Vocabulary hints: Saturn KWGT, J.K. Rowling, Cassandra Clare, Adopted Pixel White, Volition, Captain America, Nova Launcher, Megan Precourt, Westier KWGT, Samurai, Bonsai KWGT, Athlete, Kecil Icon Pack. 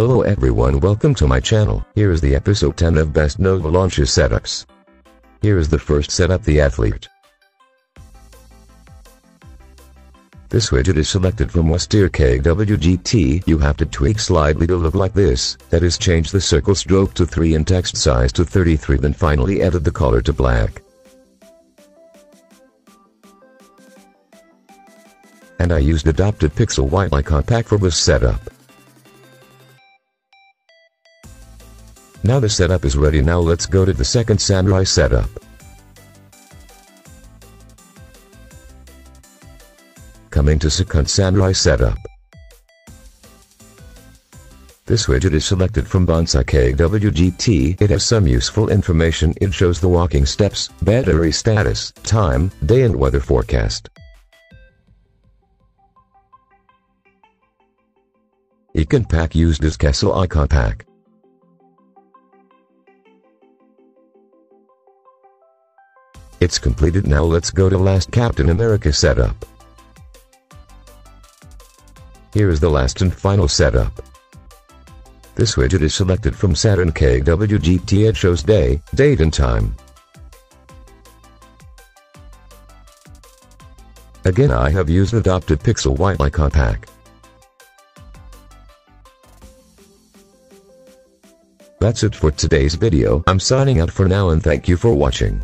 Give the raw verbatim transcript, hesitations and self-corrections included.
Hello everyone, welcome to my channel. Here is the episode ten of best Nova Launcher setups. Here is the first setup, the Athlete. This widget is selected from Westier K W G T. You have to tweak slightly to look like this, that is change the circle stroke to three and text size to thirty-three, then finally edit the color to black. And I used Adopted Pixel White Icon Pack for this setup. Now the setup is ready, now let's go to the second Samurai setup. Coming to second Samurai setup. This widget is selected from Bonsai K W G T. It has some useful information. It shows the walking steps, battery status, time, day and weather forecast. Icon Pack used as Kecil Icon Pack. It's completed, now let's go to last Captain America setup. Here is the last and final setup. This widget is selected from Saturn K W G T. It shows day, date and time. Again I have used Adopted Pixel White Icon Pack. That's it for today's video. I'm signing out for now and thank you for watching.